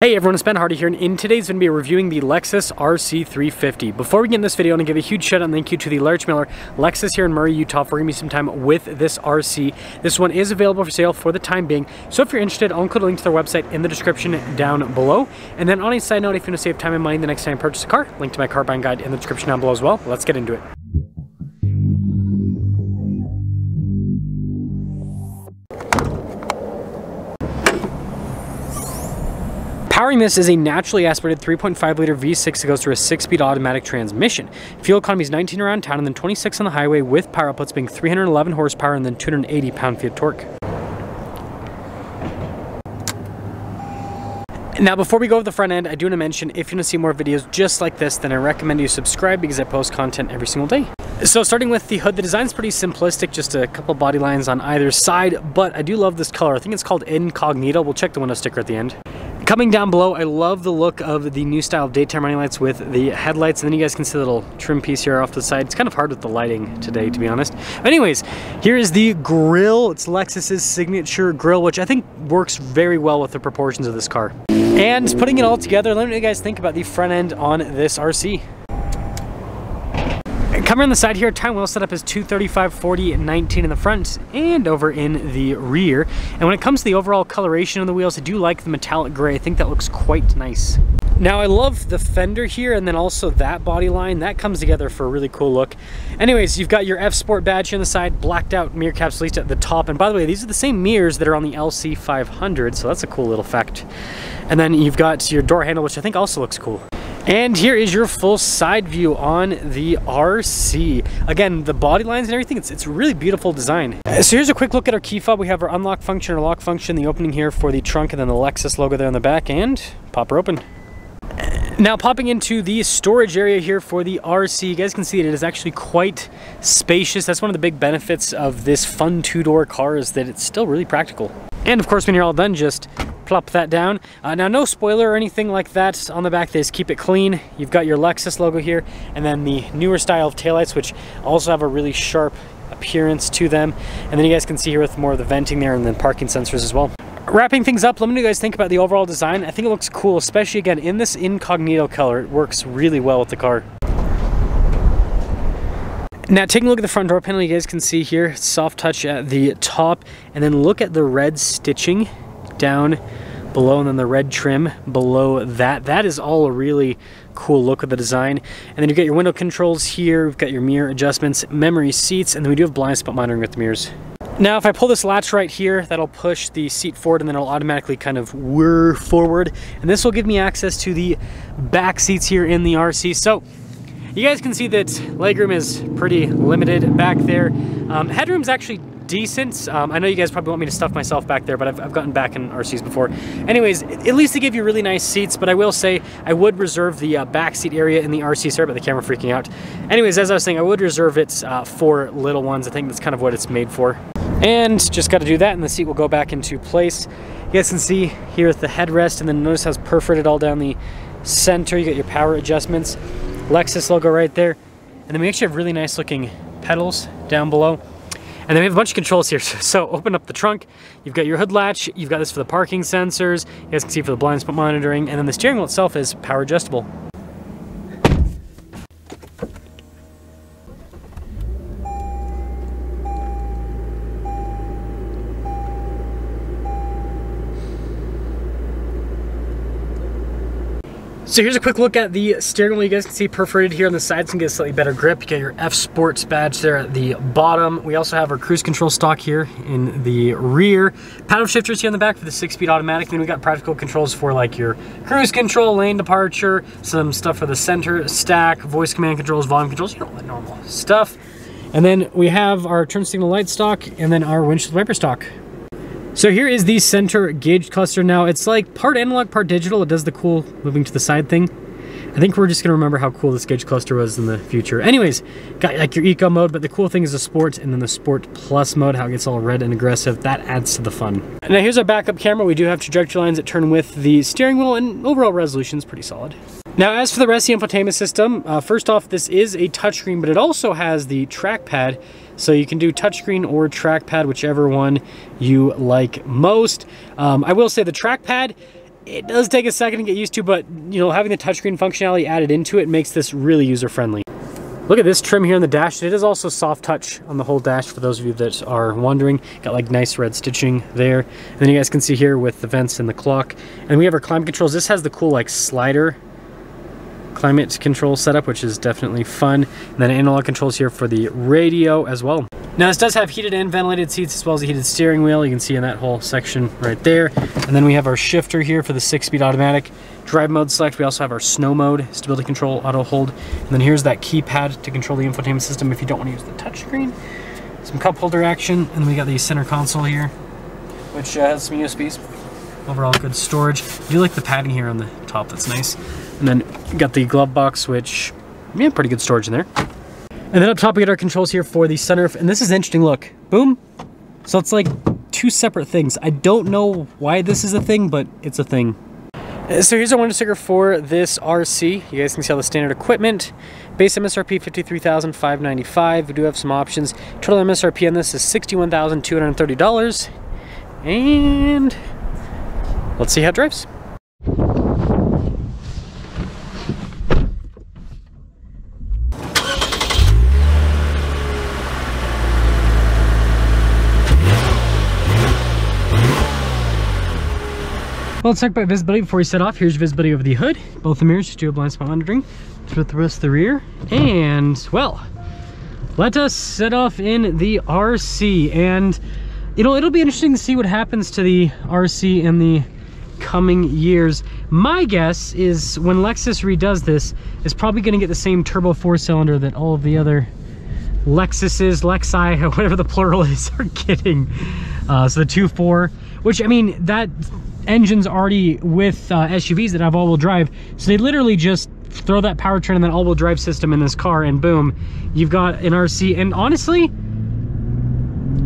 Hey everyone, it's Ben Hardy here, and in today's video, we're reviewing the Lexus RC 350. Before we get in this video, I want to give a huge shout out and thank you to the Larch Miller Lexus here in Murray, Utah for giving me some time with this RC. This one is available for sale for the time being, so if you're interested, I'll include a link to their website in the description down below. And then on a side note, if you want to save time and money the next time you purchase a car, link to my car buying guide in the description down below as well. Let's get into it. Powering this is a naturally aspirated 3.5 liter V6 that goes through a 6-speed automatic transmission. Fuel economy is 19 around town and then 26 on the highway, with power outputs being 311 horsepower and then 280 pound-feet of torque. Now before we go to the front end, I do want to mention, if you want to see more videos just like this, then I recommend you subscribe because I post content every single day. So starting with the hood, the design's pretty simplistic, just a couple body lines on either side, but I do love this color. I think it's called Incognito. We'll check the window sticker at the end. Coming down below, I love the look of the new style of daytime running lights with the headlights, and then you guys can see the little trim piece here off the side. It's kind of hard with the lighting today, to be honest. Anyways, here is the grille. It's Lexus's signature grille, which I think works very well with the proportions of this car. And putting it all together, let me know what you guys think about the front end on this RC. Coming on the side here, time well setup is 235, 40, 19 in the front and over in the rear. And when it comes to the overall coloration of the wheels, I do like the metallic gray. I think that looks quite nice. Now I love the fender here, and then also that body line. That comes together for a really cool look. Anyways, you've got your F Sport badge here on the side, blacked out mirror caps least at the top. And by the way, these are the same mirrors that are on the LC500, so that's a cool little fact. And then you've got your door handle, which I think also looks cool. And here is your full side view on the RC. Again, the body lines and everything, it's a really beautiful design. So here's a quick look at our key fob. We have our unlock function, our lock function, the opening here for the trunk, and then the Lexus logo there on the back, and pop her open. Now popping into the storage area here for the RC, you guys can see that it is actually quite spacious. That's one of the big benefits of this fun two-door car, is that it's still really practical. And of course, when you're all done, just plop that down. Now no spoiler or anything like that on the back. They just keep it clean. You've got your Lexus logo here, and then the newer style of taillights, which also have a really sharp appearance to them. And then you guys can see here with more of the venting there, and then parking sensors as well. Wrapping things up, let me know what you guys think about the overall design. I think it looks cool, especially again in this incognito color. It works really well with the car. Now taking a look at the front door panel, you guys can see here, soft touch at the top, and then look at the red stitching down below, and then the red trim below that. That is all a really cool look of the design. And then you get your window controls here, we've got your mirror adjustments, memory seats, and then we do have blind spot monitoring with the mirrors. Now, if I pull this latch right here, that'll push the seat forward, and then it'll automatically kind of whir forward. And this will give me access to the back seats here in the RC. So you guys can see that legroom is pretty limited back there. Headroom's actually decent. I know you guys probably want me to stuff myself back there, but I've gotten back in RCs before. Anyways, at least they give you really nice seats, but I will say I would reserve the back seat area in the RC. Sorry about the camera freaking out. Anyways, as I was saying, I would reserve it for little ones. I think that's kind of what it's made for. And just got to do that, and the seat will go back into place. You guys can see here at the headrest, and then notice how it's perforated all down the center. You got your power adjustments, Lexus logo right there, and then we actually have really nice looking pedals down below. And then we have a bunch of controls here. So open up the trunk, you've got your hood latch, you've got this for the parking sensors, you guys can see for the blind spot monitoring, and then the steering wheel itself is power adjustable. So here's a quick look at the steering wheel. You guys can see perforated here on the sides and get a slightly better grip. You got your F Sports badge there at the bottom. We also have our cruise control stock here in the rear. Paddle shifters here on the back for the 6-speed automatic. Then we got practical controls for like your cruise control, lane departure, some stuff for the center stack, voice command controls, volume controls, you know, all that normal stuff. And then we have our turn signal light stock, and then our windshield wiper stock. So here is the center gauge cluster. Now it's like part analog, part digital. It does the cool moving to the side thing. I think we're just gonna remember how cool this gauge cluster was in the future. Anyways, got like your eco mode, but the cool thing is the sport, and then the sport plus mode, how it gets all red and aggressive. That adds to the fun. And now here's our backup camera. We do have trajectory lines that turn with the steering wheel, and overall resolution is pretty solid. Now as for the rest of the infotainment system, first off, this is a touchscreen, but it also has the trackpad. So you can do touchscreen or trackpad, whichever one you like most. I will say the trackpad It does take a second to get used to, but you know, having the touchscreen functionality added into it makes this really user-friendly. Look at this trim here on the dash. It is also soft touch on the whole dash for those of you that are wondering. Got like nice red stitching there. And then you guys can see here with the vents and the clock. And we have our climate controls. This has the cool like slider climate control setup, which is definitely fun. And then analog controls here for the radio as well. Now this does have heated and ventilated seats as well as a heated steering wheel. You can see in that whole section right there. And then we have our shifter here for the 6-speed automatic. Drive mode select. We also have our snow mode, stability control, auto hold. And then here's that keypad to control the infotainment system if you don't want to use the touchscreen. Some cup holder action. And we got the center console here, which has some USBs. Overall good storage. I do like the padding here on the top, that's nice. And then we got the glove box, which, yeah, pretty good storage in there. And then up top we get our controls here for the sunroof, and this is an interesting look. Boom. So it's like two separate things. I don't know why this is a thing, but it's a thing. So here's our window sticker for this RC. You guys can see all the standard equipment. Base MSRP $53,595. We do have some options. Total MSRP on this is $61,230. And let's see how it drives. Well, let's talk about visibility before we set off. Here's visibility over the hood, both the mirrors, do a blind spot monitoring, with the rest of the rear, and well, let us set off in the RC, and it'll be interesting to see what happens to the RC in the coming years. My guess is when Lexus redoes this, it's probably going to get the same turbo 4-cylinder that all of the other Lexuses, Lexi, whatever the plural is, are getting. So the 2.4, which I mean that engine's already with SUVs that have all-wheel drive, so they literally just throw that powertrain and that all-wheel drive system in this car, and boom, you've got an RC. And honestly,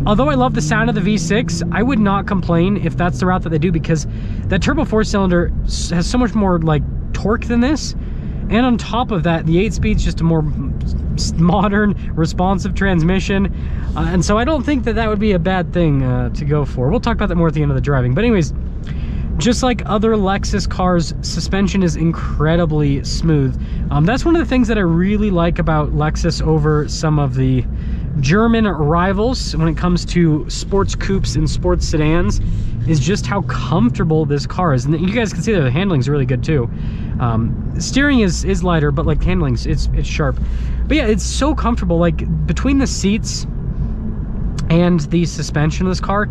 although I love the sound of the V6, I would not complain if that's the route that they do, because that turbo 4-cylinder has so much more like torque than this, and on top of that, the 8-speed's just a more modern, responsive transmission, and so I don't think that would be a bad thing to go for. We'll talk about that more at the end of the driving, but anyways, just like other Lexus cars, suspension is incredibly smooth. That's one of the things that I really like about Lexus over some of the German rivals when it comes to sports coupes and sports sedans, is just how comfortable this car is. And you guys can see that the handling's really good too. Steering is lighter, but like handling's, it's sharp. But yeah, it's so comfortable. Like between the seats and the suspension of this car,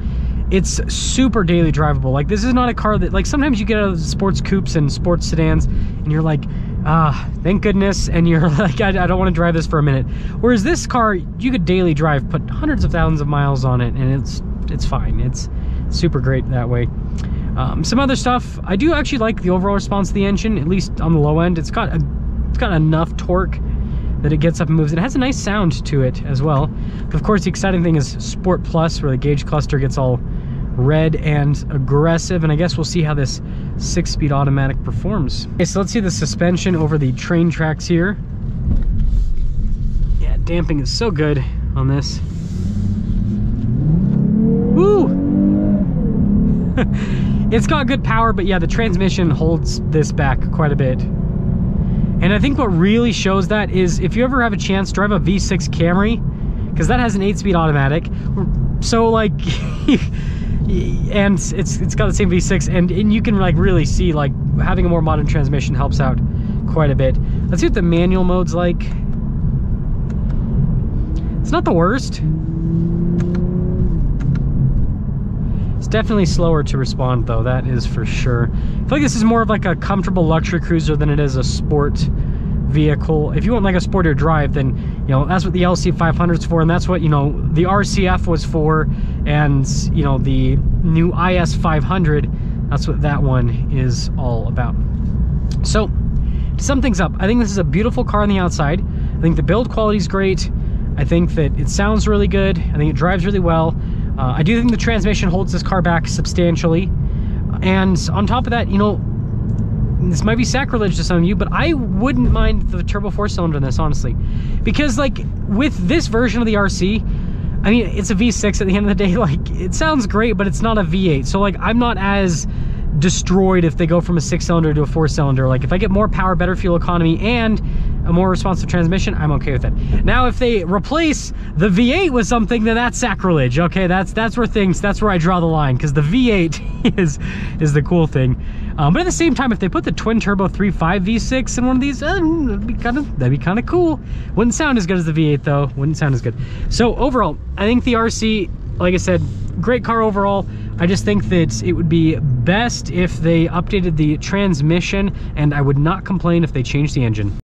it's super daily drivable. Like this is not a car that, like sometimes you get out of sports coupes and sports sedans and you're like, ah, thank goodness. And you're like, I don't want to drive this for a minute. Whereas this car, you could daily drive, put hundreds of thousands of miles on it, and it's fine. It's super great that way. Some other stuff, I do actually like the overall response of the engine, at least on the low end. It's got enough torque that it gets up and moves. It has a nice sound to it as well. But of course, the exciting thing is Sport Plus, where the gauge cluster gets all red and aggressive, and I guess we'll see how this 6-speed automatic performs. Okay, so let's see the suspension over the train tracks here. Yeah, damping is so good on this. Woo! It's got good power, but yeah, the transmission holds this back quite a bit. And I think what really shows that is if you ever have a chance, drive a V6 Camry, because that has an 8-speed automatic. So like, and it's got the same V6, and you can like really see like having a more modern transmission helps out quite a bit. Let's see what the manual mode's like. It's not the worst. It's definitely slower to respond though, that is for sure. I feel like this is more of like a comfortable luxury cruiser than it is a sport vehicle. If you want like a sportier drive, then you know that's what the LC500's for, and that's what, you know, the RCF was for, and you know, the new IS 500, that's what that one is all about. So to sum things up, I think this is a beautiful car on the outside. I think the build quality is great. I think that it sounds really good. I think it drives really well. I do think the transmission holds this car back substantially, and on top of that, you know, this might be sacrilege to some of you, but I wouldn't mind the turbo 4-cylinder in this, honestly, because like with this version of the RC, I mean, it's a V6 at the end of the day. Like it sounds great, but it's not a V8, so like I'm not as destroyed if they go from a 6-cylinder to a 4-cylinder. Like, if I get more power, better fuel economy, and a more responsive transmission, I'm okay with it. Now, if they replace the V8 with something, then that's sacrilege. Okay, that's where I draw the line, because the V8 is the cool thing. But at the same time, if they put the twin turbo 3.5 V6 in one of these, that'd be kind of cool. Wouldn't sound as good as the V8 though. Wouldn't sound as good. So overall, I think the RC, like I said, great car overall. I just think that it would be best if they updated the transmission, and I would not complain if they changed the engine.